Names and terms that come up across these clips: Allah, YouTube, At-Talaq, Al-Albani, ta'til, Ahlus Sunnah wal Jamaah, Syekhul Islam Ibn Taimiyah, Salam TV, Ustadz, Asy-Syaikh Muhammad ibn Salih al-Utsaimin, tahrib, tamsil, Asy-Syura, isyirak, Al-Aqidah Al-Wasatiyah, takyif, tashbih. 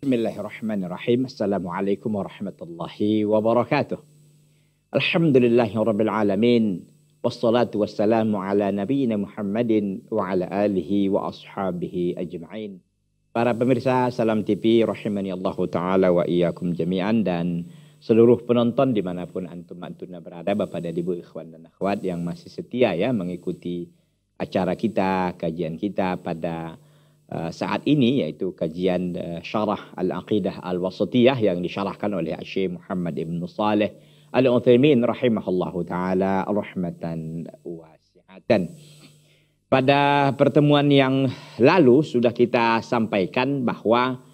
Bismillahirrahmanirrahim. Assalamualaikum warahmatullahi wabarakatuh. Alhamdulillahi rabbil alamin. Wassalatu wassalamu ala nabiyyina Muhammadin wa ala alihi wa ashabihi ajma'in. Para pemirsa Salam TV rahimani Allahu ta'ala wa iyyakum jami'an, dan seluruh penonton dimanapun antum-antunna berada, Bapak dan Ibu, ikhwan dan akhwat yang masih setia ya mengikuti acara kita, kajian kita pada saat ini, yaitu kajian syarah Al-Aqidah Al-Wasatiyah yang disyarahkan oleh Asy-Syaikh Muhammad ibn Salih al-Utsaimin rahimahullahu ta'ala rahmatan wasi'atan. Pada pertemuan yang lalu sudah kita sampaikan bahwa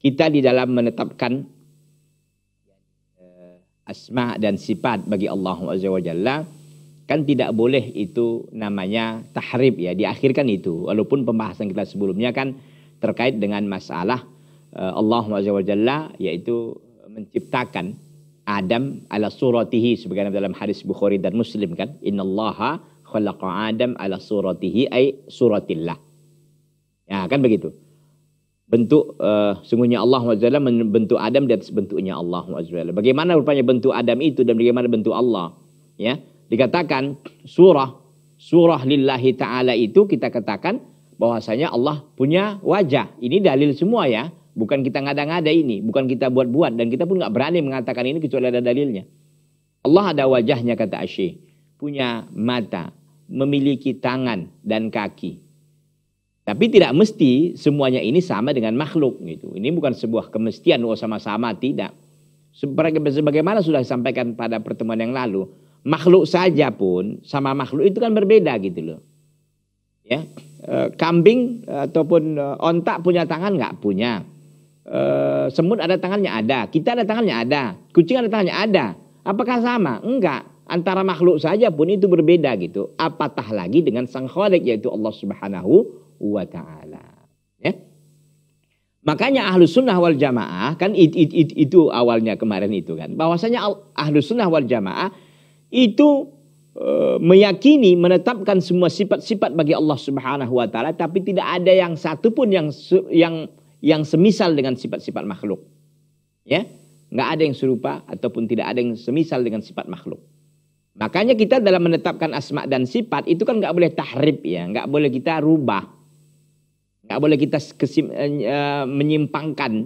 kita di dalam menetapkan asma dan sifat bagi Allah Azza wa Jalla, kan tidak boleh itu namanya tahrib ya, diakhirkan itu. Walaupun pembahasan kita sebelumnya kan terkait dengan masalah Allah Azza wa Jalla, yaitu menciptakan Adam ala suratihi, sebagaimana dalam hadis Bukhari dan Muslim kan, innallaha khalaqa Adam ala suratihi ay suratillah. Ya kan begitu. Bentuk sungguhnya Allah Azza wa Jalla membentuk Adam di atas bentuknya Allah Azza wa Jalla. Bagaimana rupanya bentuk Adam itu dan bagaimana bentuk Allah ya? Dikatakan surah lillahi ta'ala itu, kita katakan bahwasanya Allah punya wajah. Ini dalil semua ya, bukan kita ngada-ngada ini, bukan kita buat-buat, dan kita pun nggak berani mengatakan ini kecuali ada dalilnya. Allah ada wajahnya kata Asy-Syaikh, punya mata, memiliki tangan dan kaki. Tapi tidak mesti semuanya ini sama dengan makhluk gitu. Ini bukan sebuah kemestian sama-sama, tidak. Sebagaimana sudah disampaikan pada pertemuan yang lalu, makhluk saja pun sama makhluk itu kan berbeda gitu loh. Ya, kambing ataupun ontak punya tangan nggak punya. Semut ada tangannya ada, kita ada tangannya ada, kucing ada tangannya ada. Apakah sama? Enggak. Antara makhluk saja pun itu berbeda gitu. Apatah lagi dengan Sang Khaliq, yaitu Allah Subhanahu wa Ta'ala. Ya. Makanya Ahlus Sunnah wal Jamaah kan itu awalnya kemarin itu kan. Bahwasanya Ahlus Sunnah wal Jamaah itu meyakini, menetapkan semua sifat-sifat bagi Allah Subhanahu wa Ta'ala, tapi tidak ada yang satu pun yang semisal dengan sifat-sifat makhluk. Ya, nggak ada yang serupa ataupun tidak ada yang semisal dengan sifat makhluk. Makanya kita dalam menetapkan asma dan sifat itu kan nggak boleh tahrib ya, nggak boleh kita rubah, nggak boleh kita menyimpangkan,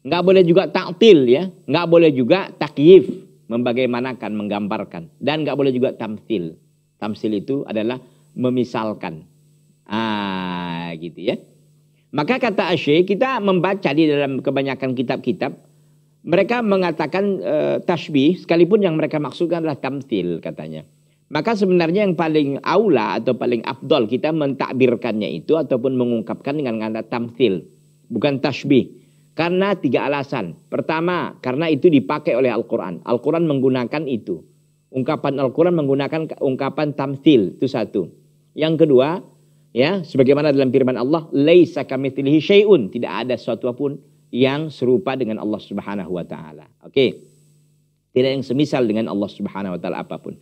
nggak boleh juga ta'til ya, nggak boleh juga takyif, membagaimanakan, menggambarkan. Dan nggak boleh juga tamsil. Tamsil itu adalah memisalkan. Ah, gitu ya. Maka kata Asy-Syaikh, kita membaca di dalam kebanyakan kitab-kitab, mereka mengatakan tashbih, sekalipun yang mereka maksudkan adalah tamsil katanya. Maka sebenarnya yang paling aula atau paling afdol kita mentakbirkannya itu, ataupun mengungkapkan dengan kata tamsil, bukan tashbih. Karena tiga alasan. Pertama, karena itu dipakai oleh Al-Quran. Al-Quran menggunakan itu. Ungkapan Al-Quran menggunakan ungkapan tamsil, itu satu. Yang kedua, ya, sebagaimana dalam firman Allah, laisa kamitslihi syai'un, tidak ada sesuatu pun yang serupa dengan Allah Subhanahu wa Ta'ala. Oke. Tidak yang semisal dengan Allah Subhanahu wa Ta'ala apapun.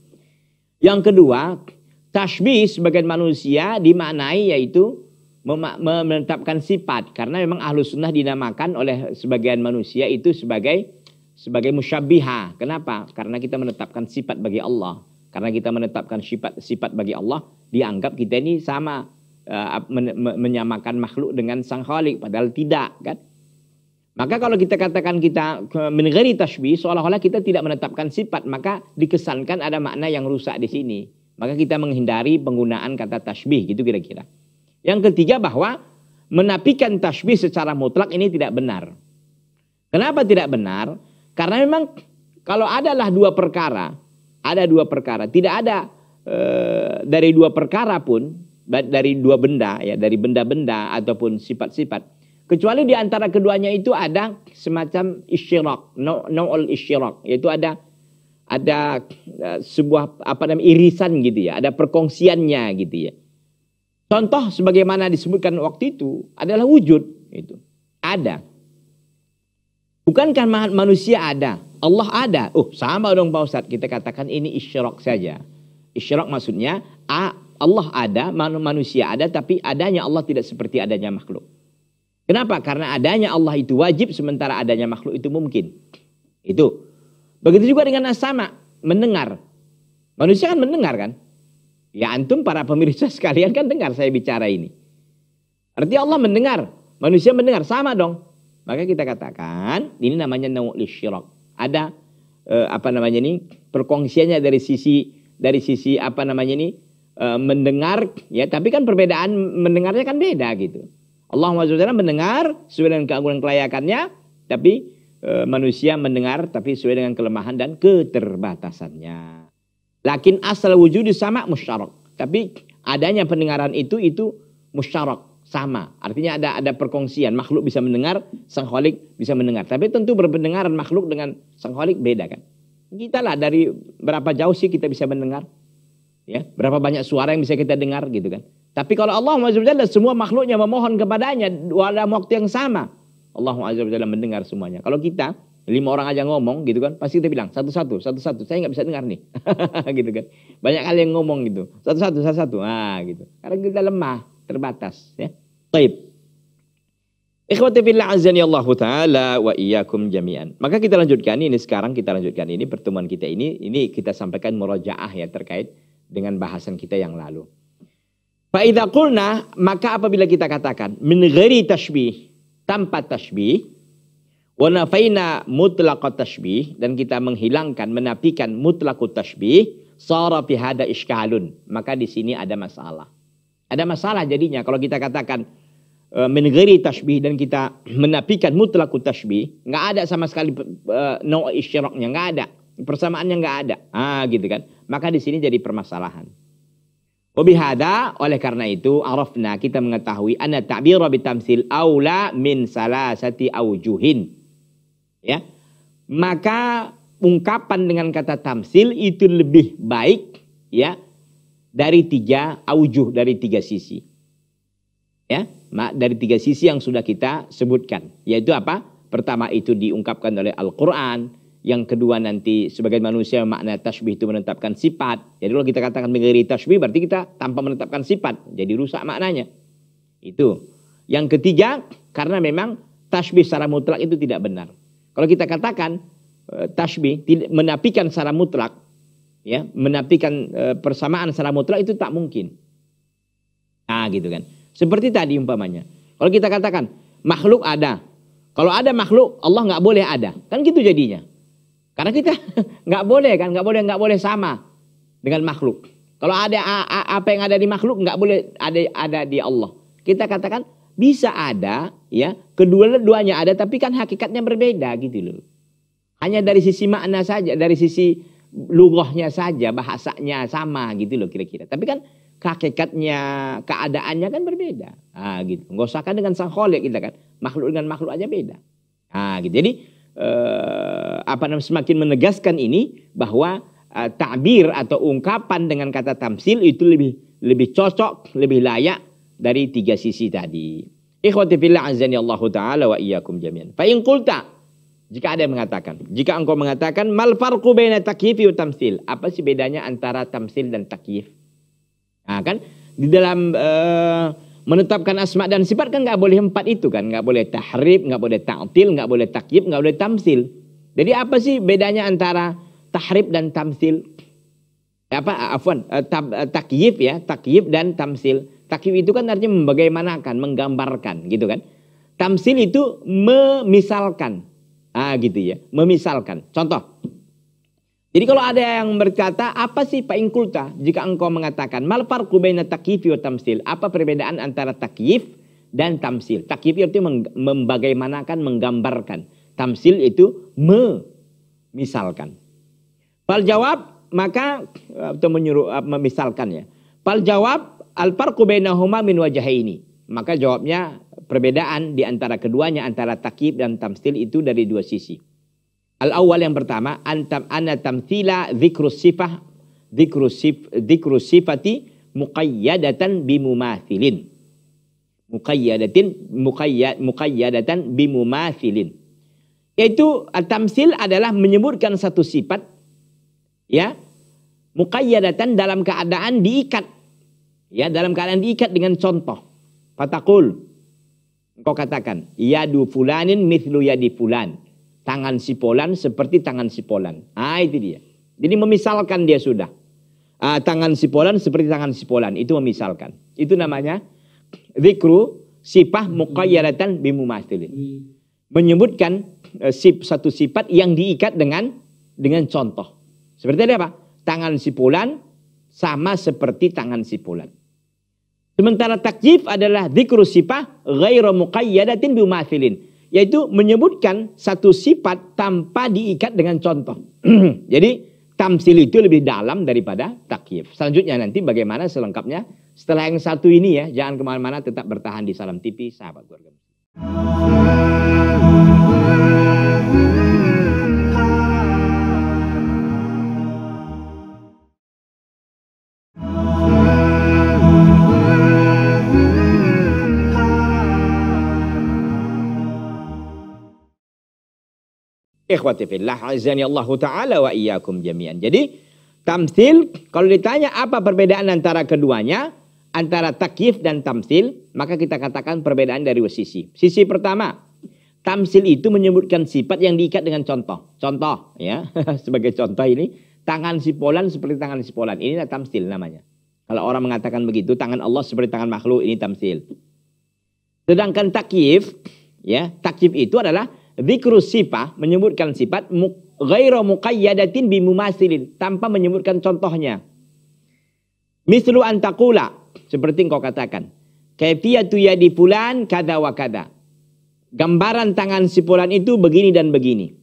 Yang kedua, tashbih sebagian manusia dimaknai yaitu menetapkan sifat, karena memang Ahlus Sunnah dinamakan oleh sebagian manusia itu sebagai musyabbiha. Kenapa? Karena kita menetapkan sifat bagi Allah. Karena kita menetapkan sifat bagi Allah, dianggap kita ini sama, menyamakan makhluk dengan Sang Khaliq, padahal tidak kan. Maka kalau kita katakan kita min ghairi tashbih, seolah-olah kita tidak menetapkan sifat, maka dikesankan ada makna yang rusak di sini. Maka kita menghindari penggunaan kata tashbih gitu kira-kira. Yang ketiga, bahwa menafikan tashbih secara mutlak ini tidak benar. Kenapa tidak benar? Karena memang kalau ada dua perkara, tidak ada dari dua perkara pun, dari dua benda ya, dari benda-benda ataupun sifat-sifat, kecuali di antara keduanya itu ada semacam isyirak, naw'ul isyirak, yaitu ada sebuah irisan gitu ya, ada perkongsiannya gitu ya. Contoh sebagaimana disebutkan waktu itu adalah wujud itu. Ada. Bukankah manusia ada? Allah ada. Oh, sama dong Pak Ustadz. Kita katakan ini isyirak saja. Isyirak maksudnya Allah ada, manusia ada, tapi adanya Allah tidak seperti adanya makhluk. Kenapa? Karena adanya Allah itu wajib, sementara adanya makhluk itu mungkin. Itu. Begitu juga dengan as-sama, mendengar. Manusia kan mendengar kan? Ya antum para pemirsa sekalian kan dengar saya bicara ini. Artinya Allah mendengar, manusia mendengar, sama dong. Maka kita katakan ini namanya naw'ul syirak. Ada perkongsiannya dari sisi mendengar ya, tapi kan perbedaan mendengarnya kan beda gitu. Allah SWT mendengar sesuai dengan keagungan kelayakannya, tapi manusia mendengar tapi sesuai dengan kelemahan dan keterbatasannya. Lakin asal wujud sama musyarak. Tapi adanya pendengaran itu musyarak, sama. Artinya ada perkongsian, makhluk bisa mendengar, sang khalik bisa mendengar. Tapi tentu berpendengaran makhluk dengan sang khalik beda kan. Kita lah dari berapa jauh sih kita bisa mendengar? Ya, berapa banyak suara yang bisa kita dengar gitu kan. Tapi kalau Allah SWT semua makhluknya memohon kepadanya dalam waktu yang sama. Allah SWT mendengar semuanya. Kalau kita 5 orang aja ngomong gitu kan, pasti kita bilang satu-satu, saya nggak bisa dengar nih. Gitu kan. Banyak kali yang ngomong gitu. Satu-satu. Ah gitu. Karena kita lemah, terbatas ya. Baik. Ikhwati fillah azanillahu taala wa iyyakum jami'an. Maka kita lanjutkan ini sekarang, pertemuan kita ini kita sampaikan murajaah ya terkait dengan bahasan kita yang lalu. Fa idza qulna, maka apabila kita katakan min ghairi tashbih, tanpa tashbih, wa nafaina mutlaqat tashbih, dan kita menghilangkan, menafikan mutlaqut tashbih, sara fi hada iskalun. Maka di sini ada masalah. Ada masalah jadinya kalau kita katakan min ghairi tashbih dan kita menafikan mutlaqut tashbih, enggak ada sama sekali no isyraqnya, enggak ada. Persamaannya enggak ada. Ah gitu kan. Maka di sini jadi permasalahan. Wabihada, oleh karena itu arafna, kita mengetahui anna ta'bira bitamsil aula min salasati aujuhin. Ya. Maka ungkapan dengan kata tamsil itu lebih baik ya dari 3 aujuh, dari 3 sisi. Ya, dari 3 sisi yang sudah kita sebutkan. Yaitu apa? Pertama itu diungkapkan oleh Al-Qur'an. Yang kedua nanti sebagai manusia makna tasbih itu menetapkan sifat. Jadi kalau kita katakan mengiri tasbih berarti kita tanpa menetapkan sifat. Jadi rusak maknanya. Itu. Yang ketiga karena memang tasbih secara mutlak itu tidak benar. Kalau kita katakan tasbih menafikan secara mutlak ya, menafikan persamaan secara mutlak itu tak mungkin. Ah gitu kan. Seperti tadi umpamanya. Kalau kita katakan makhluk ada. Kalau ada makhluk Allah nggak boleh ada. Kan gitu jadinya. Karena kita nggak boleh kan, nggak boleh sama dengan makhluk. Kalau ada apa yang ada di makhluk nggak boleh ada di Allah. Kita katakan bisa ada, ya kedua-duanya ada, tapi kan hakikatnya berbeda gitu loh. Hanya dari sisi makna saja, dari sisi lughahnya saja, bahasanya sama gitu loh kira-kira. Tapi kan hakikatnya, keadaannya kan berbeda. Ah gitu. Nggak usah kan dengan sang khaliq kita kan, makhluk dengan makhluk aja beda. Ah gitu. Jadi semakin menegaskan ini bahwa ta'bir atau ungkapan dengan kata tamsil itu lebih cocok, lebih layak dari 3 sisi tadi. Ikhwati fillah azani Allah taala wa iyyakum jami'an. Fa in qulta, jika ada yang mengatakan, jika engkau mengatakan mal farqu baina takyifi wa tamsil, apa sih bedanya antara tamsil dan takyif? Nah, kan di dalam menetapkan asma dan sifat kan nggak boleh 4 itu kan. Nggak boleh tahrib, nggak boleh ta'til, nggak boleh takyib, nggak boleh tamsil. Jadi apa sih bedanya antara tahrib dan tamsil? Takyib ya, takyib dan tamsil. Takyib itu kan artinya membagaimanakan, menggambarkan gitu kan. Tamsil itu memisalkan. Ah gitu ya, memisalkan. Contoh. Jadi kalau ada yang berkata, apa sih Pak Inkulta jika engkau mengatakan mal farqu baina takyifi wa tamsil? Apa perbedaan antara takyif dan tamsil? Takyif itu membagaimanakan, menggambarkan. Tamsil itu memisalkan. Fal jawab, maka atau menyuruh memisalkannya. Fal jawab al farqu bainahuma min wajhaini. Maka jawabnya perbedaan di antara keduanya, antara takyif dan tamsil itu dari 2 sisi. Al-awwal yang pertama, anna tamthila dzikru sifati muqayyadatan bimumathilin. Muqayyadatan bimumathilin. Yaitu tamsil adalah menyebutkan satu sifat ya, muqayyadatan dalam keadaan diikat. Ya, dalam keadaan diikat dengan contoh. Fataqul, Kau katakan, yadu fulanin mithlu yadi fulan. Tangan si Polan seperti tangan si Polan. Ah, itu dia. Jadi memisalkan dia sudah. Tangan si Polan seperti tangan si Polan. Itu memisalkan. Itu namanya zikru sifah muqayyaratan bimumathilin. Menyebutkan satu sifat yang diikat dengan contoh. Seperti ada apa? Tangan si Polan sama seperti tangan si Polan. Sementara takjif adalah dzikru sifah ghairu muqayyadatin bimathilin, yaitu menyebutkan satu sifat tanpa diikat dengan contoh. Jadi tamsil itu lebih dalam daripada takyif. Selanjutnya nanti bagaimana selengkapnya setelah yang satu ini ya. Jangan kemana-mana, tetap bertahan di Salam TV sahabat keluarga. Ikhwati fillah azani Allah ta'ala wa iyyakum jami'an. Jadi tamsil, kalau ditanya apa perbedaan antara keduanya, antara takyif dan tamsil, maka kita katakan perbedaan dari sisi. Sisi pertama, tamsil itu menyebutkan sifat yang diikat dengan contoh. Contoh ya, sebagai contoh ini tangan si Polan seperti tangan si Polan. Inilah tamsil namanya. Kalau orang mengatakan begitu, tangan Allah seperti tangan makhluk, ini tamsil. Sedangkan takyif ya, takyif itu adalah dzikru sifah, menyebutkan sifat ghairu muqayyadatin bimumasilin, tanpa menyebutkan contohnya. Mislu antakula, seperti engkau katakan, kaifiyatu yadi fulan kada wa kada. Gambaran tangan si Fulan itu begini dan begini.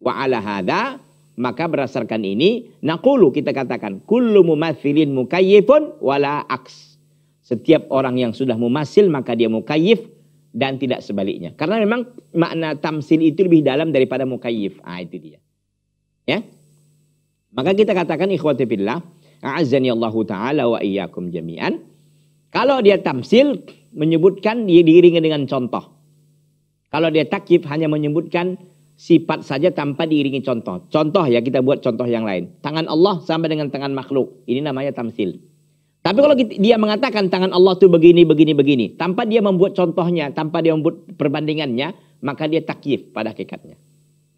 Wa ala hadza, maka berdasarkan ini naqulu, kita katakan kullu mumathilin mukayyifun wala aks. Setiap orang yang sudah mumasil maka dia mukayyif dan tidak sebaliknya. Karena memang makna tamsil itu lebih dalam daripada mukayyif. Ah, itu dia. Ya. Maka kita katakan ikhwati fillah, a'azzani Allah ta'ala wa iyyakum jami'an. Kalau dia tamsil, menyebutkan dia diiringi dengan contoh. Kalau dia takyif, hanya menyebutkan sifat saja tanpa diiringi contoh. Contoh ya, kita buat contoh yang lain. Tangan Allah sama dengan tangan makhluk. Ini namanya tamsil. Tapi kalau dia mengatakan tangan Allah tuh begini, begini, begini, tanpa dia membuat contohnya, tanpa dia membuat perbandingannya, maka dia takyif pada hakikatnya.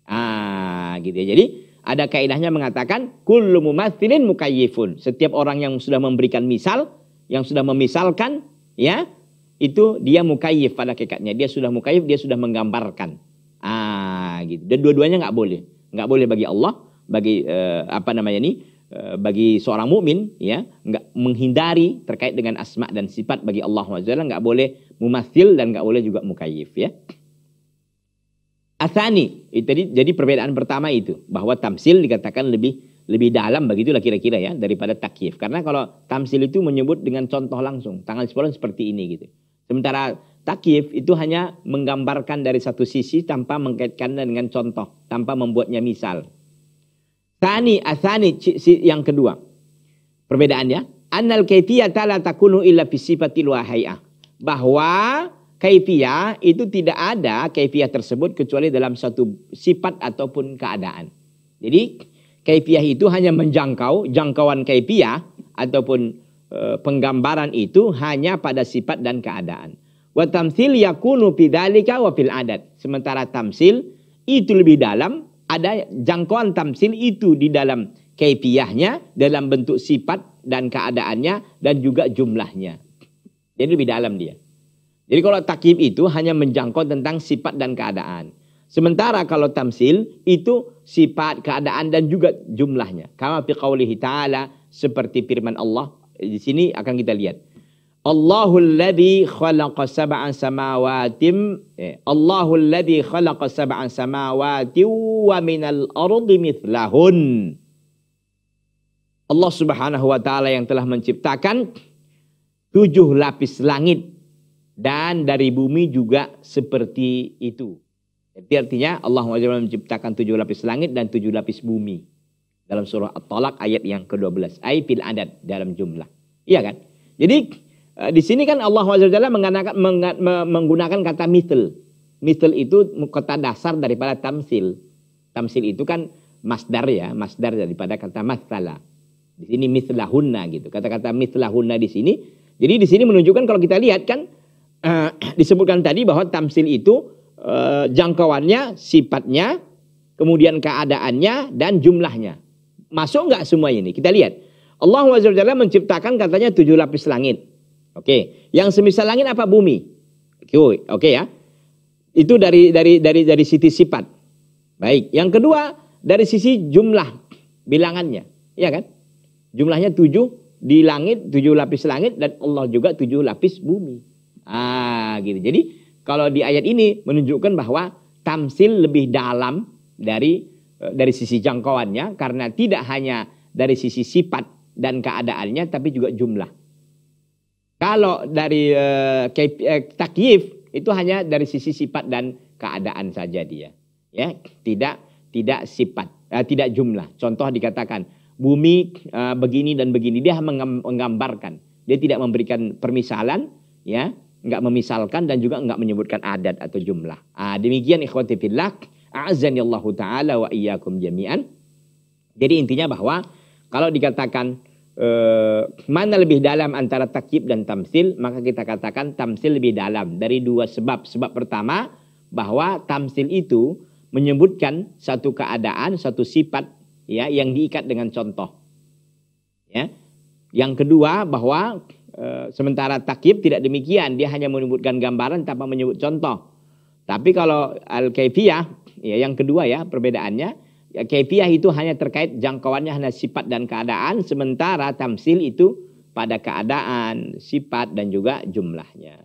Ah, gitu ya. Jadi ada kaidahnya mengatakan kullu mumathilin mukayyifun. Setiap orang yang sudah memberikan misal, yang sudah memisalkan, ya, itu dia mukayyif pada hakikatnya. Dia sudah mukayyif, dia sudah menggambarkan. Ah, gitu. Dan dua-duanya nggak boleh. Nggak boleh bagi Allah, bagi apa namanya ini, bagi seorang mukmin ya, nggak menghindari terkait dengan asma dan sifat bagi Allah Subhanahu, nggak boleh mumathil dan nggak boleh juga mukayyif ya. Asani itu tadi, jadi perbedaan pertama itu bahwa tamsil dikatakan lebih dalam, begitulah kira-kira ya, daripada takyif. Karena kalau tamsil itu menyebut dengan contoh langsung, tangan sebelah seperti ini gitu. Sementara takyif itu hanya menggambarkan dari satu sisi tanpa mengkaitkannya dengan contoh, tanpa membuatnya misal. Asani yang kedua. Perbedaannya, annal kaifiyata la takunu illa fi sifatil wahai'ah. Bahwa kaifiyah itu tidak ada, kaifiyah tersebut kecuali dalam satu sifat ataupun keadaan. Jadi kaifiyah itu hanya menjangkau, jangkauan kaifiyah ataupun penggambaran itu hanya pada sifat dan keadaan. Wa tamsil yakunu fi dzalika wa fil adat. Sementara tamsil itu lebih dalam, ada jangkauan tamsil itu di dalam kaifiyahnya, dalam bentuk sifat dan keadaannya, dan juga jumlahnya. Jadi lebih dalam dia. Jadi kalau takyif itu hanya menjangkau tentang sifat dan keadaan. Sementara kalau tamsil itu sifat, keadaan, dan juga jumlahnya. Kama fi qaulihi ta'ala, seperti firman Allah. Di sini akan kita lihat. Allahulladzi khalaqa sab'a samawatin, Allahulladzi khalaqa sab'a samawati wa minal ardi mithlahun. Allah Subhanahu wa taala yang telah menciptakan 7 lapis langit dan dari bumi juga seperti itu. Jadi artinya Allah Subhanahu wa taala menciptakan 7 lapis langit dan 7 lapis bumi. Dalam surah At-Talaq ayat yang ke-12, ai fil adad, dalam jumlah. Iya kan? Jadi di sini kan Allah SWT menggunakan kata mithl. Mithl itu kata dasar daripada tamsil. Tamsil itu kan masdar ya, masdar daripada kata matsala. Di sini mithlahunna gitu. Kata-kata mithlahunna di sini. Jadi di sini menunjukkan, kalau kita lihat kan disebutkan tadi bahwa tamsil itu jangkauannya, sifatnya, kemudian keadaannya, dan jumlahnya. Masuk nggak semua ini? Kita lihat. Allah SWT menciptakan katanya 7 lapis langit. Oke. Yang semisal langit apa? Bumi. Oke ya. Itu dari sisi sifat. Baik. Yang kedua, dari sisi jumlah bilangannya. Iya kan? Jumlahnya 7 di langit, 7 lapis langit, dan Allah juga 7 lapis bumi. Ah, gitu. Jadi kalau di ayat ini menunjukkan bahwa tamsil lebih dalam dari sisi jangkauannya, karena tidak hanya dari sisi sifat dan keadaannya, tapi juga jumlah. Kalau dari takyif itu hanya dari sisi sifat dan keadaan saja dia, ya, tidak sifat, tidak jumlah. Contoh dikatakan bumi begini dan begini, dia menggambarkan, dia tidak memberikan permisalan, ya, nggak memisalkan dan juga nggak menyebutkan adat atau jumlah. Demikian ikhwati fillah, a'azzanillahu taala wa iyyakum jami'an. Jadi intinya bahwa kalau dikatakan mana lebih dalam antara takyib dan tamsil, maka kita katakan tamsil lebih dalam dari dua sebab. Sebab pertama, bahwa tamsil itu menyebutkan satu keadaan, satu sifat, ya, yang diikat dengan contoh. Ya. Yang kedua, bahwa sementara takyib tidak demikian, dia hanya menyebutkan gambaran tanpa menyebut contoh. Tapi kalau al-kaifiyah, ya, yang kedua ya perbedaannya. Kaifiyah itu hanya terkait jangkauannya, hanya sifat dan keadaan, sementara tamsil itu pada keadaan, sifat, dan juga jumlahnya.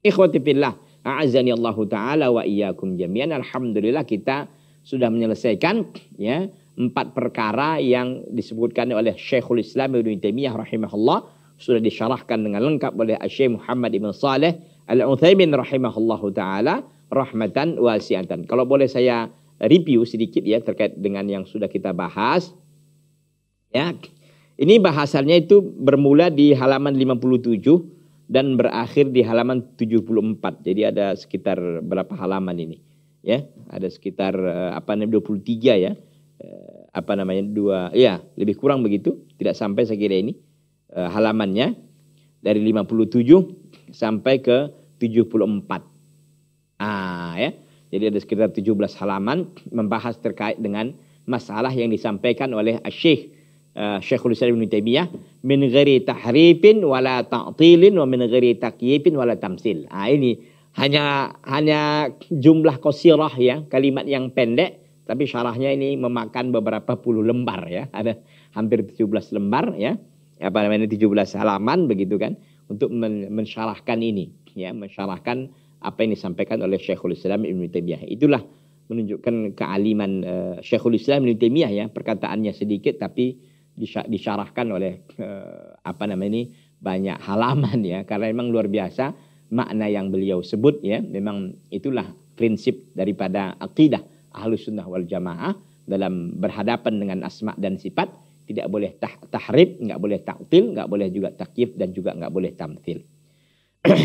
Ikhwati fillah, a'azzanillahu taala wa iyyakum jami'an. Alhamdulillah kita sudah menyelesaikan ya 4 perkara yang disebutkan oleh Syekhul Islam Ibn Taimiyah rahimahullah, sudah disyarahkan dengan lengkap oleh Asy-Syaikh Muhammad ibn Salih al-Utsaimin rahimahullahu taala rahmatan wasi'atan. Kalau boleh saya review sedikit ya terkait dengan yang sudah kita bahas. Ya. Ini bahasannya itu bermula di halaman 57 dan berakhir di halaman 74. Jadi ada sekitar berapa halaman ini? Ya, ada sekitar 23 ya. Lebih kurang begitu, tidak sampai saya kira ini halamannya dari 57 sampai ke 74. Ya. Jadi ada sekitar 17 halaman membahas terkait dengan masalah yang disampaikan oleh Asy-Syaikh Syekhul Islam Ibn Taimiyah min ghairi tahrifin wala ta'tilin wa min ghairi takyifin wala tamsil. Ini hanya jumlah qasirah ya, kalimat yang pendek, tapi syarahnya ini memakan beberapa puluh lembar ya. Ada hampir 17 lembar ya. 17 halaman begitu kan, untuk mensyarahkan ini ya, mensyarahkan apa yang disampaikan oleh Syekhul Islam Ibn Taimiyah. Itulah menunjukkan kealiman Syekhul Islam Ibn Taimiyah ya, perkataannya sedikit tapi disyarahkan oleh banyak halaman ya, karena memang luar biasa makna yang beliau sebut ya. Memang itulah prinsip daripada akidah Ahlus Sunnah wal Jamaah dalam berhadapan dengan asma dan sifat, tidak boleh tahrib, nggak boleh ta'til, nggak boleh juga takyif, dan juga nggak boleh tamthil.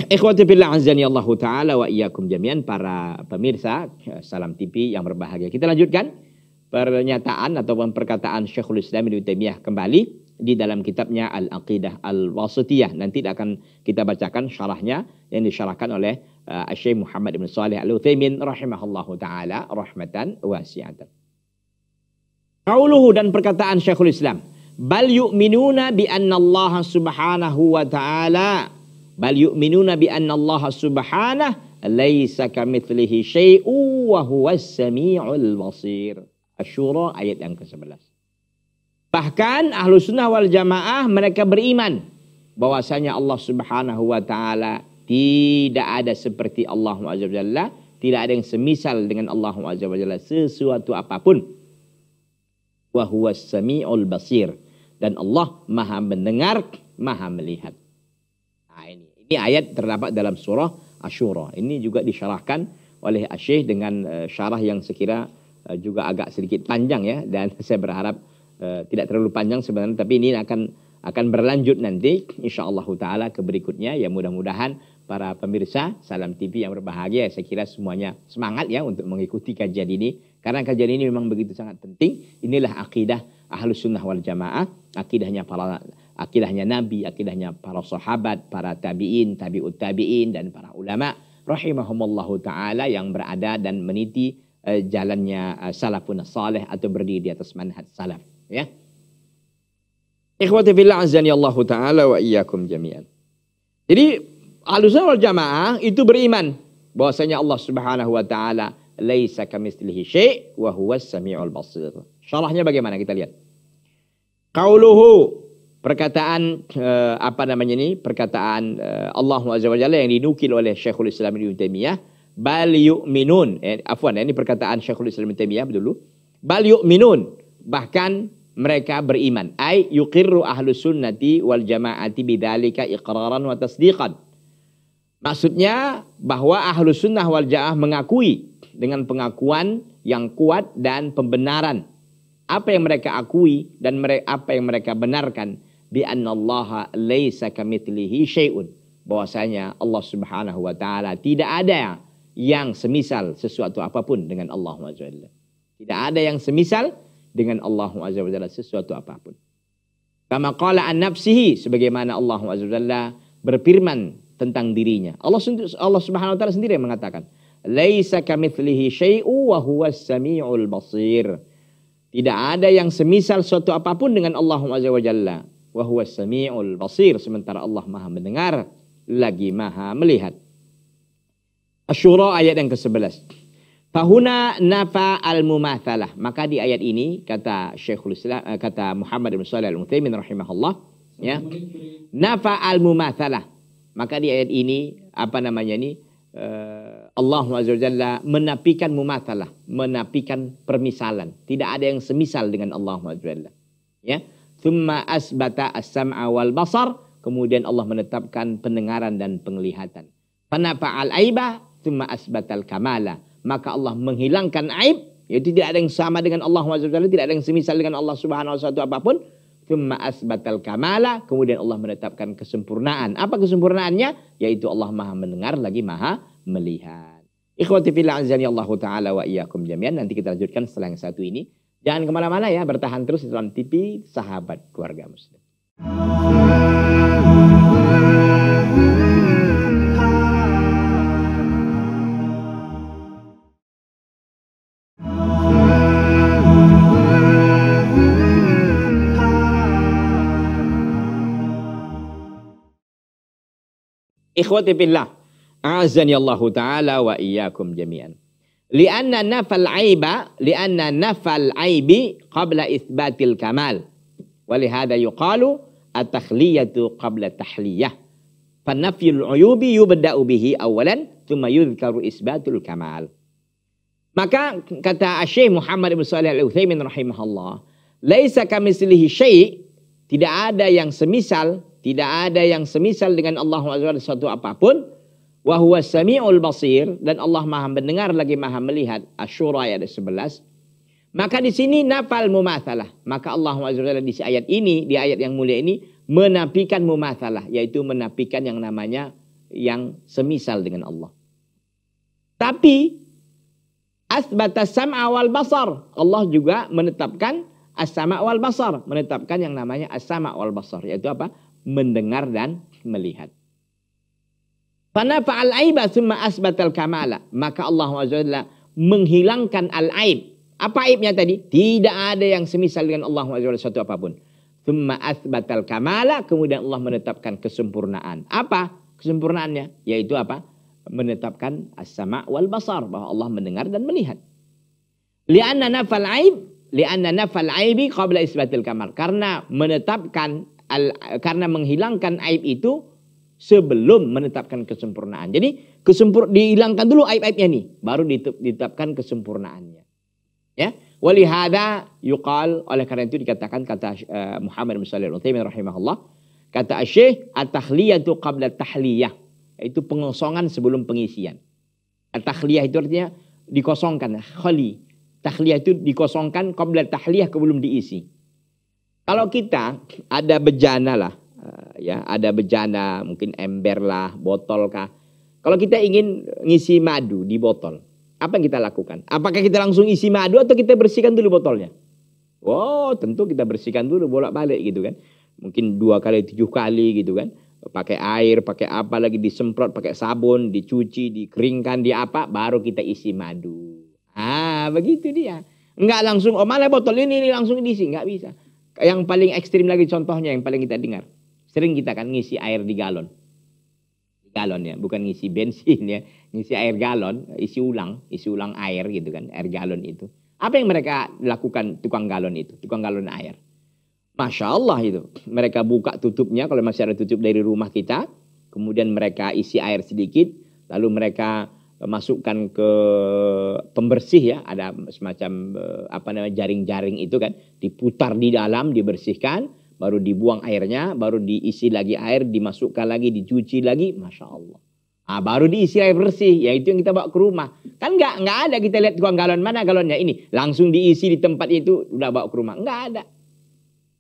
Ikhwati fillah azanillahu taala wa iyyakum jami'an, para pemirsa Salam TV yang berbahagia. Kita lanjutkan pernyataan atau perkataan Syekhul Islam Ibn Taimiyah kembali di dalam kitabnya Al-Aqidah Al-Wasatiyah. Nanti akan kita bacakan syarahnya yang disyarahkan oleh Asy-Syaikh Muhammad ibn Salih al-Utsaimin rahimahullahu taala rahmatan wasi'atan. Qauluhu, dan perkataan Syekhul Islam, bal yu'minuna bi anna Allah subhanahu wa ta'ala, bal yu'minuna bi anna Allah subhanahu laisa kamitslihi syai'un wa huwas samiul basir. Asy-Syura ayat yang ke-11. Bahkan Ahlus Sunnah wal Jamaah mereka beriman bahwasanya Allah Subhanahu wa taala tidak ada seperti Allah azza wa jalla, tidak ada yang semisal dengan Allah azza wa jalla sesuatu apapun. Wa huwas samiul basir, dan Allah Maha mendengar, Maha melihat. Ini ayat terdapat dalam surah Asy-Syura. Ini juga disyarahkan oleh Asy-Syaikh dengan syarah yang sekira juga agak sedikit panjang ya, dan saya berharap tidak terlalu panjang sebenarnya, tapi ini akan berlanjut nanti insyaallah taala ke berikutnya ya. Mudah-mudahan para pemirsa Salam TV yang berbahagia, saya kira semuanya semangat ya untuk mengikuti kajian ini, karena kajian ini memang begitu sangat penting. Inilah akidah Ahlus Sunnah wal Jamaah, akidahnya para akidahnya Nabi, akidahnya para sahabat, para tabi'in, tabi'ut tabi'in, dan para ulama rahimahumullahu ta'ala yang berada dan meniti jalannya salafun salih atau berdiri di atas manhaj salaf. Ya. Ikhwati fillah azanillahu ta'ala wa iyyakum jami'an. Jadi Ahlussunnah wal Jamaah itu beriman bahwasanya Allah Subhanahu wa ta'ala laisa kamitslihi syai' wa huwas samiul basir. Syarahnya bagaimana kita lihat. Qauluhu, perkataan perkataan Allah Azza wa Jalla yang dinukil oleh Syekhul Islam Ibn Taimiyah, bal yu'minun. Ini perkataan Syekhul Islam Ibn Taimiyah dulu. Bal yu'minun, bahkan mereka beriman. Ay yuqirru ahlus sunnati wal jama'ati bidzalika iqraran wa tasdiqan. Maksudnya bahwa ahlus sunnah wal jamaah mengakui dengan pengakuan yang kuat dan pembenaran apa yang mereka akui dan apa yang mereka benarkan, bi annallaha laisa kamitslihi syai'un, bahwasanya Allah Subhanahu wa taala tidak ada yang semisal sesuatu apapun dengan Allah Azza wa Jalla. Tidak ada yang semisal dengan Allah Azza wa Jalla sesuatu apapun. Kama qala an nafsihi, sebagaimana Allah Azza wa Jalla berfirman tentang dirinya. Allah Subhanahu wa taala sendiri yang mengatakan, "Laisa kamitslihi syai'u wa huwas samiul basir." Tidak ada yang semisal sesuatu apapun dengan Allah Azza wa Jalla, wa huwas samiul basir, sementara Allah Maha mendengar lagi Maha melihat. Asy-Syura ayat yang ke-11. Fahuna nafa al-mumatsalah. Maka di ayat ini kata Syekhul Islam, kata Muhammad ibn Salih al-Utsaimin rahimahullah, ya. Nafa al-mumatsalah. Maka di ayat ini Allah Azza wa Jalla menafikan mumatsalah, menafikan permisalan. Tidak ada yang semisal dengan Allah Azza wa Jalla. Ya. Tsumma asbata as-sam'a wal basar. Kemudian Allah menetapkan pendengaran dan penglihatan. Fanafa al-aiba tsumma asbatal kamala. Maka Allah menghilangkan aib, yaitu tidak ada yang sama dengan Allah Azza wa Jalla, tidak ada yang semisal dengan Allah Subhanahu wa Ta'ala apapun. Tsumma asbatal kamala, kemudian Allah menetapkan kesempurnaan. Apa kesempurnaannya? Yaitu Allah Maha mendengar lagi Maha melihat. Ikhwati fillah azanillahu ta'ala wa iyyakum jami'an. Nanti kita lanjutkan setelah yang satu ini. Jangan kemana-mana ya, bertahan terus di Salam TV, sahabat keluarga muslim. Ikhwati fillah azanillahu ta'ala wa iyyakum jami'an. Lianna nafal aiba, lianna nafal aibi qabla itsbatil kamal. Walihada yuqalu at-takhliyatu qabla tahliyah. Fanafyul uyubi yubda'u bihi awalan thumma yudhkaru isbatul kamal. Maka kata Asy-Syaikh Muhammad ibn Salih al-Utsaimin rahimahullah, laisa kamitslihi syai', tidak ada yang semisal, tidak ada yang semisal dengan Allah Azza wa Jalla sesuatu apapun. Wa huwa sami'ul basir, dan Allah Maha mendengar lagi Maha melihat. Asy-Syura ayat 11. Maka di sini nafal mumatsalah. Maka Allah Azza wa Jalla di ayat ini, di ayat yang mulia ini menafikan mumatsalah, yaitu menafikan yang namanya yang semisal dengan Allah. Tapi asbata sam'a wal basar. Allah juga menetapkan as-sama' wal basar, menetapkan yang namanya as-sama' wal basar, yaitu apa? Mendengar dan melihat. Fanafa al-aiba tsumma asbatal kamala. Maka Allah Azza wa Jalla menghilangkan al-aib. Apa aibnya tadi? Tidak ada yang semisal dengan Allah Azza wa Jalla sesuatu apapun. Tsumma asbatal kamala, kemudian Allah menetapkan kesempurnaan. Apa kesempurnaannya? Yaitu apa? Menetapkan as-sama' wal basar, bahwa Allah mendengar dan melihat. Li'anna nafal aib, li'anna nafal aibi qabla isbatil kamal. Karena menetapkan karena menghilangkan aib itu sebelum menetapkan kesempurnaan. Jadi dihilangkan dulu aib-aibnya nih, baru ditetapkan kesempurnaannya. Ya, walihada yuqal, oleh karena itu dikatakan kata Muhammad ibn Salih al-Utsaimin rahimahullah, kata Asy-Syaikh, at-takhliyatu qabla tahliyah, itu pengosongan sebelum pengisian. At-takhliyah itu artinya dikosongkan, khali. Takhliyah itu dikosongkan, qabla tahliyah sebelum diisi. Kalau kita ada bejana lah, ya ada bejana, mungkin ember lah, botol kah. Kalau kita ingin ngisi madu di botol, apa yang kita lakukan? Apakah kita langsung isi madu atau kita bersihkan dulu botolnya? Oh, tentu kita bersihkan dulu bolak-balik gitu kan. mungkin 2 kali 7 kali gitu kan, pakai air, pakai apa lagi, disemprot, pakai sabun, dicuci, dikeringkan, di apa, baru kita isi madu. Ah, begitu dia. Enggak langsung, oh malah botol ini langsung diisi, enggak bisa. Yang paling ekstrim lagi contohnya, yang paling kita dengar. Sering kita kan ngisi air di galon. Galon ya, bukan ngisi bensin ya. Ngisi air galon, isi ulang air gitu kan, air galon itu. Apa yang mereka lakukan tukang galon itu, tukang galon air? Masya Allah itu. Mereka buka tutupnya, kalau masih ada tutup dari rumah kita. Kemudian mereka isi air sedikit, lalu mereka masukkan ke pembersih ya. Ada semacam apa namanya, jaring-jaring itu kan. Diputar di dalam, dibersihkan, baru dibuang airnya, baru diisi lagi air, dimasukkan lagi, dicuci lagi. Masya Allah. Nah, baru diisi air bersih, ya itu yang kita bawa ke rumah. Kan nggak ada kita lihat tukang galon, mana galonnya ini. Langsung diisi di tempat itu, udah bawa ke rumah. Nggak ada.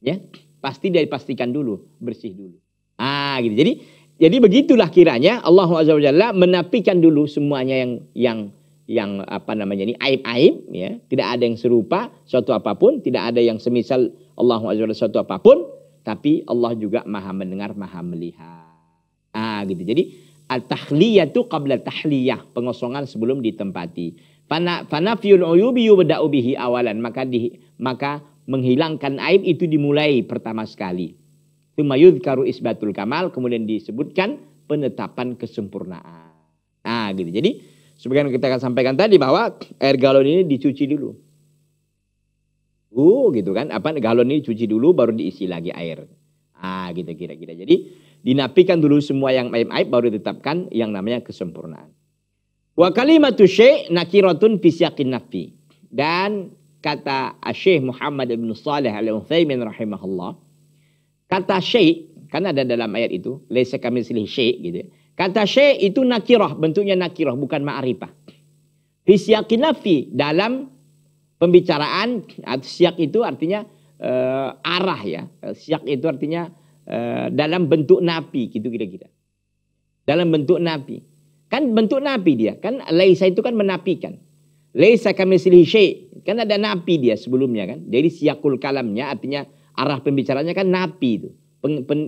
Ya, pasti dari pastikan dulu, bersih dulu. Ah, gitu. Jadi begitulah kiranya Allah Azza wa Jalla menafikan dulu semuanya yang apa namanya ini aib-aib ya, tidak ada yang serupa suatu apapun, tidak ada yang semisal Allah Azza wa Jalla suatu apapun, tapi Allah juga Maha mendengar, Maha melihat. Ah, gitu. Jadi at-tahliyatu qabla tahliyah, pengosongan sebelum ditempati. Fanafiyul uyubi yubda'u bihi awalan, maka menghilangkan aib itu dimulai pertama sekali. Tumayyuzkaru isbatul kamal, kemudian disebutkan penetapan kesempurnaan. Nah, gitu. Jadi sebagaimana kita akan sampaikan tadi bahwa air galon ini dicuci dulu. Gitu kan? Apa galon ini dicuci dulu baru diisi lagi air. Ah, gitu kira-kira. Jadi dinafikan dulu semua yang aib-aib baru ditetapkan yang namanya kesempurnaan. Wa kalimatu syai' nakiratun fi siyaqin nafi. Dan kata Asy-Syaikh Muhammad ibn Salih al-Utsaimin rahimahullah, kata syai', karena ada dalam ayat itu laisa kamitslihi syai' gitu ya. Kata syai' itu nakirah, bentuknya nakirah, bukan ma'rifah. Fi siyaqin nafi, dalam pembicaraan, siyaq itu artinya arah ya. Siyaq itu artinya dalam bentuk nafi gitu kira-kira. Dalam bentuk nafi. Kan bentuk nafi dia, kan laisa itu kan menafikan. Laisa kamitslihi syai', kan ada napi dia sebelumnya kan. Jadi siyakul kalamnya artinya arah pembicaraannya kan napi itu.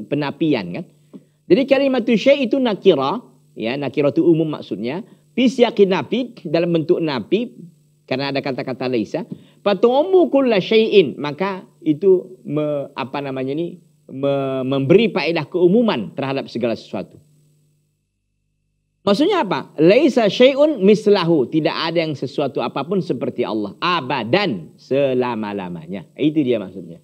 Penapian kan. Jadi kalimat syai' itu nakirah. Ya, nakirah itu umum maksudnya. Fi siyaqin nafi, dalam bentuk napi. Karena ada kata-kata laisa. Fatu'ummu kulla syai'in. Maka itu memberi faedah keumuman terhadap segala sesuatu. Maksudnya apa? Laisa syai'un mislahu. Tidak ada yang sesuatu apapun seperti Allah. Abadan. Selama-lamanya. Itu dia maksudnya.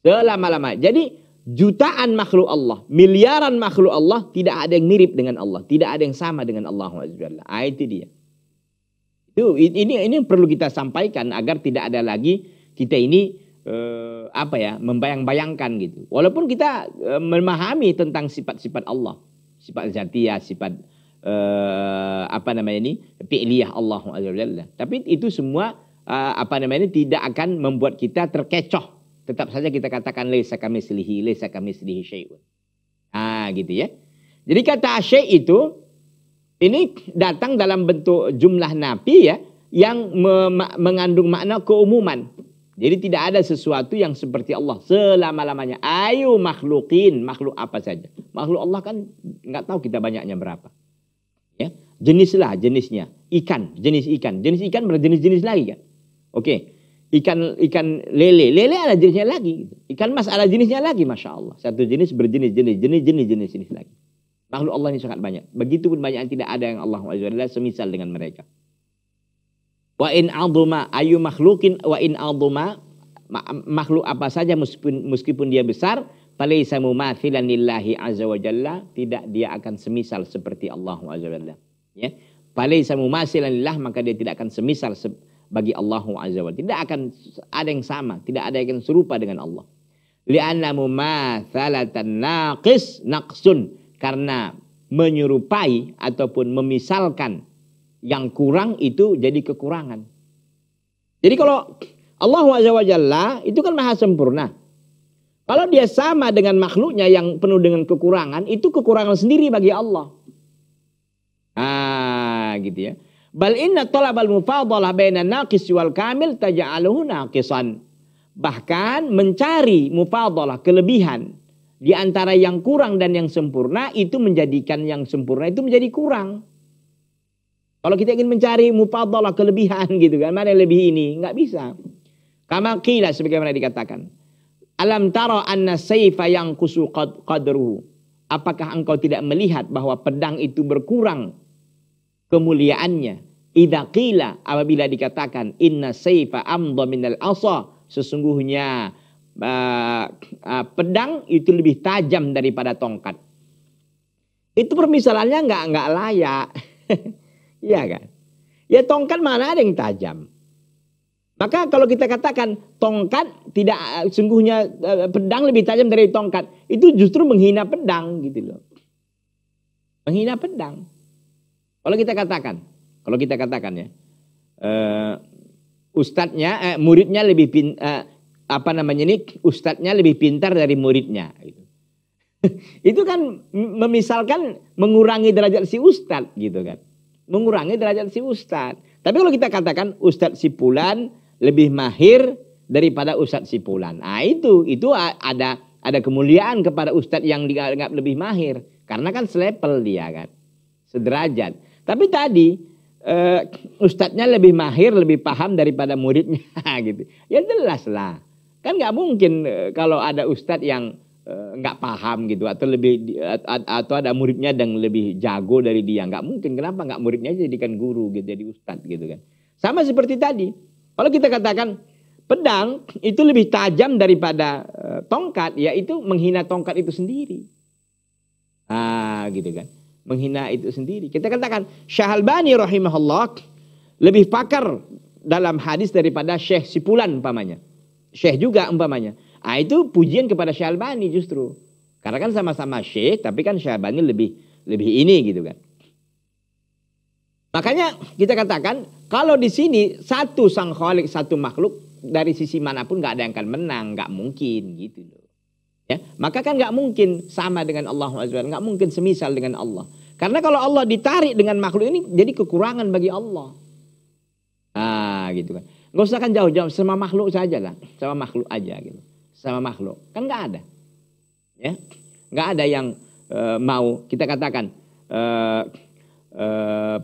Selama-lamanya. Jadi jutaan makhluk Allah. Miliaran makhluk Allah. Tidak ada yang mirip dengan Allah. Tidak ada yang sama dengan Allah. Itu dia. Ini perlu kita sampaikan. Agar tidak ada lagi kita ini membayang-bayangkan gitu. Walaupun kita memahami tentang sifat-sifat Allah. Sifat zatiyah, sifat fi'liyah Allah Azza wa Jalla. Tapi itu semua tidak akan membuat kita terkecoh. Tetap saja kita katakan laisa kamitslihi syai'un. Ah, gitu ya. Jadi kata syai' itu ini datang dalam bentuk jumlah nafi ya, yang mengandung makna keumuman. Jadi tidak ada sesuatu yang seperti Allah selama-lamanya. Ayo makhlukin, makhluk apa saja. Makhluk Allah kan nggak tahu kita banyaknya berapa. Ya, jenisnya ikan, jenis ikan berjenis-jenis lagi kan. Oke, ikan lele ada jenisnya lagi, ikan mas ada jenisnya lagi, masya Allah. Satu jenis berjenis-jenis lagi. Makhluk Allah ini sangat banyak. Begitupun banyak yang tidak ada yang Allah Azza wa Jalla semisal dengan mereka. Wa in azuma ayu makhlukin, wa in azuma, makhluk apa saja meskipun dia besar. Falaisa mumathilan lillahi azza wa jalla, tidak dia akan semisal seperti Allah azza wa jalla. Ya. Falaisa mumathilan lillah, maka dia tidak akan semisal bagi Allah azza wa jalla. Tidak akan ada yang sama, tidak ada yang serupa dengan Allah. Li'anna mumathalatan naqis naqsun, karena menyerupai ataupun memisalkan yang kurang itu jadi kekurangan. Jadi kalau Allah azza wa jalla itu kan maha sempurna. Kalau dia sama dengan makhluknya yang penuh dengan kekurangan, itu kekurangan sendiri bagi Allah. Ah, gitu ya. Bal inna talabal mufadalah baina naqis wal kamil taj'aluhu naqisan. Bahkan mencari mufadalah, kelebihan di antara yang kurang dan yang sempurna, itu menjadikan yang sempurna itu menjadi kurang. Kalau kita ingin mencari mufadalah, kelebihan gitu kan, mana yang lebih ini, nggak bisa. Kama qila, sebagaimana dikatakan, alam tara anna sayfa yanqusu qadruhu, apakah engkau tidak melihat bahwa pedang itu berkurang kemuliaannya? Idza qila, apabila dikatakan inna sayfa amdha minal asa, sesungguhnya pedang itu lebih tajam daripada tongkat. Itu permisalannya nggak layak. Iya kan? Ya tongkat mana ada yang tajam. Maka kalau kita katakan tongkat tidak, sungguhnya pedang lebih tajam dari tongkat, itu justru menghina pedang gitu loh. Menghina pedang. Kalau kita katakan ya, ustadznya, muridnya lebih ustadznya lebih pintar dari muridnya. Gitu. Itu kan memisalkan mengurangi derajat si ustadz gitu kan. Mengurangi derajat si ustadz. Tapi kalau kita katakan ustadz si Fulan lebih mahir daripada ustadz si Fulan. Nah itu ada kemuliaan kepada ustadz yang dianggap lebih mahir. Karena kan selevel dia kan. Sederajat. Tapi tadi ustadznya lebih mahir, lebih paham daripada muridnya gitu. Ya jelas lah. Kan nggak mungkin kalau ada ustadz yang nggak paham gitu, atau lebih, atau ada muridnya yang lebih jago dari dia, nggak mungkin. Kenapa nggak muridnya jadikan guru gitu, jadi ustadz gitu kan? Sama seperti tadi, kalau kita katakan pedang itu lebih tajam daripada tongkat, ya itu menghina tongkat itu sendiri. Ah gitu kan, menghina itu sendiri. Kita katakan Syahal-Bani rahimahullah lebih pakar dalam hadis daripada Syekh Sipulan umpamanya, Syekh juga umpamanya. Nah, itu pujian kepada Syekh Al-Albani justru. Karena kan sama-sama Syekh, tapi kan Syekh Al-Albani lebih ini gitu kan. Makanya kita katakan kalau di sini satu sang khalik, satu makhluk, dari sisi manapun nggak ada yang akan menang, nggak mungkin gitu loh. Ya, maka kan nggak mungkin sama dengan Allah Subhanahu, nggak mungkin semisal dengan Allah. Karena kalau Allah ditarik dengan makhluk ini jadi kekurangan bagi Allah. Ah gitu kan. Nggak usah kan jauh-jauh, sama makhluk saja lah, sama makhluk aja gitu. Sama makhluk kan nggak ada, ya nggak ada yang mau kita katakan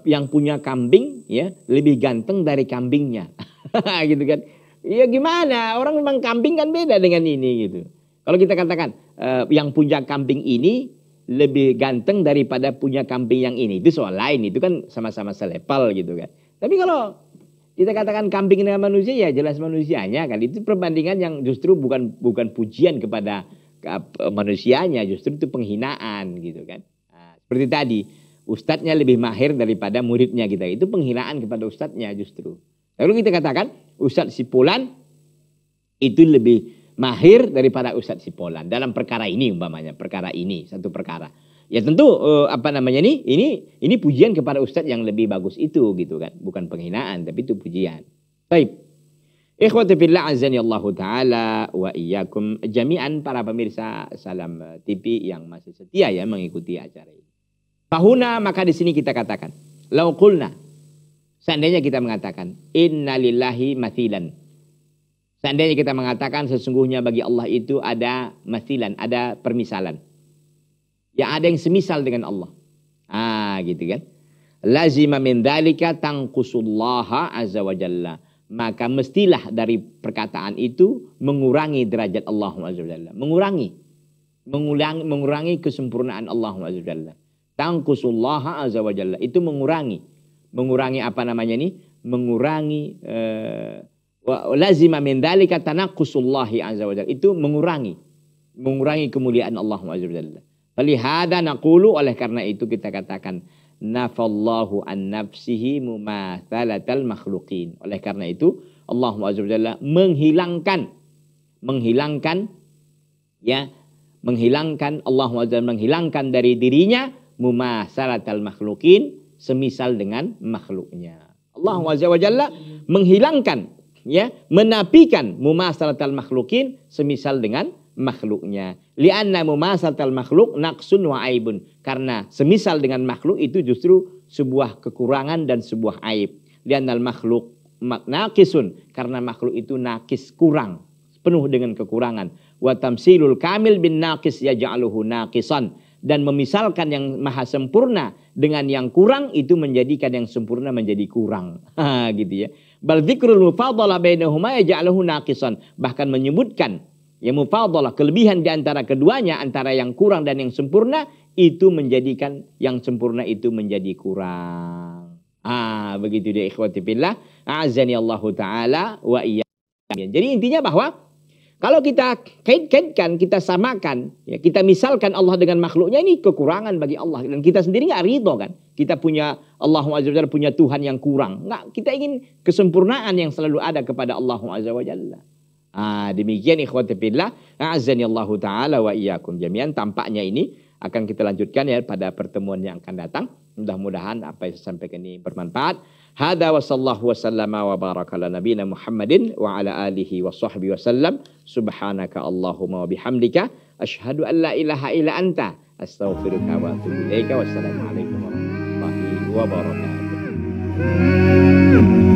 yang punya kambing ya lebih ganteng dari kambingnya gitu kan. Ya gimana, orang memang kambing kan beda dengan ini gitu. Kalau kita katakan yang punya kambing ini lebih ganteng daripada punya kambing yang ini, itu soal lain, itu kan sama-sama selepal gitu kan. Tapi kalau kita katakan kambing dengan manusia, ya jelas manusianya kan. Itu perbandingan yang justru bukan pujian kepada manusianya, justru itu penghinaan gitu kan. Nah, seperti tadi, ustadznya lebih mahir daripada muridnya kita. Itu penghinaan kepada ustadznya justru. Lalu kita katakan ustadz si Fulan itu lebih mahir daripada ustadz si Fulan dalam perkara ini umpamanya, perkara ini, satu perkara. Ya tentu ini pujian kepada ustadz yang lebih bagus itu gitu kan, bukan penghinaan tapi itu pujian. Baik. Ikhwati fillah azani Allahu taala wa iyyakum jami'an, para pemirsa Salam TV yang masih setia ya mengikuti acara ini. Fahuna, maka di sini kita katakan, law qulna, seandainya kita mengatakan innalillahi mathilan. Seandainya kita mengatakan sesungguhnya bagi Allah itu ada mathilan, ada permisalan. Ya ada yang semisal dengan Allah. Ah gitu kan. Lazima min dzalika tanqusullaha azza wa jalla. Maka mestilah dari perkataan itu mengurangi derajat Allah azza wa jalla. Mengurangi kesempurnaan Allah azza wa jalla. Tanqusullaha azza wa jalla itu mengurangi mengurangi lazima min dzalika tanaqqusullahi azza wa jalla itu mengurangi kemuliaan Allah azza wa jalla. Falihada naqulu, oleh karena itu kita katakan nafallahu an nafsihi mumathalatal makhluqin. Oleh karena itu Allah azza wa jalla menghilangkan Allah azza wa jalla menghilangkan dari dirinya mumathalatal makhluqin, semisal dengan makhluknya. Allah azza wa jalla menghilangkan, ya menafikan mumathalatal makhluqin, semisal dengan makhluknya. Li'anna mumasatal makhluk naqsun wa aibun, karena semisal dengan makhluk itu justru sebuah kekurangan dan sebuah aib. Li'annal makhluk naqisun, karena makhluk itu nakis, kurang, penuh dengan kekurangan. Wa tamsilul kamil bin naqis yaj'aluhu naqisan. Dan memisalkan yang maha sempurna dengan yang kurang itu menjadikan yang sempurna menjadi kurang. Gitu ya. Bal dzikrul mufaddalah bainahuma yaj'aluhu naqisan. Bahkan menyebutkan yang mufaddalah, kelebihan di antara keduanya, antara yang kurang dan yang sempurna, itu menjadikan yang sempurna itu menjadi kurang. Ah, begitu dia ikhwati fillah. A'azani Allah taala wa iyyakum. Jadi intinya bahwa kalau kita kait-kaitkan, kita samakan, ya, kita misalkan Allah dengan makhluknya, ini kekurangan bagi Allah. Dan kita sendiri nggak ridho kan. Kita punya Allahu Azza wa Jalla, punya Tuhan yang kurang. Nggak, kita ingin kesempurnaan yang selalu ada kepada Allahu Azza wa Jalla. Ah, demikian ikhwati fillah. A'azani Allah ta'ala wa iyyakum jami'an. Tampaknya ini akan kita lanjutkan ya pada pertemuan yang akan datang. Mudah-mudahan apa yang saya sampaikan ini bermanfaat. Hada wa sallallahu wa sallama wa baraka ala nabiyina Muhammadin wa ala alihi wa sahbihi wa sallam. Subhanaka Allahumma wa bihamdika asyhadu an la ilaha illa anta astaghfiruka wa atubu ilaika. Wassalamualaikum warahmatullahi wabarakatuh.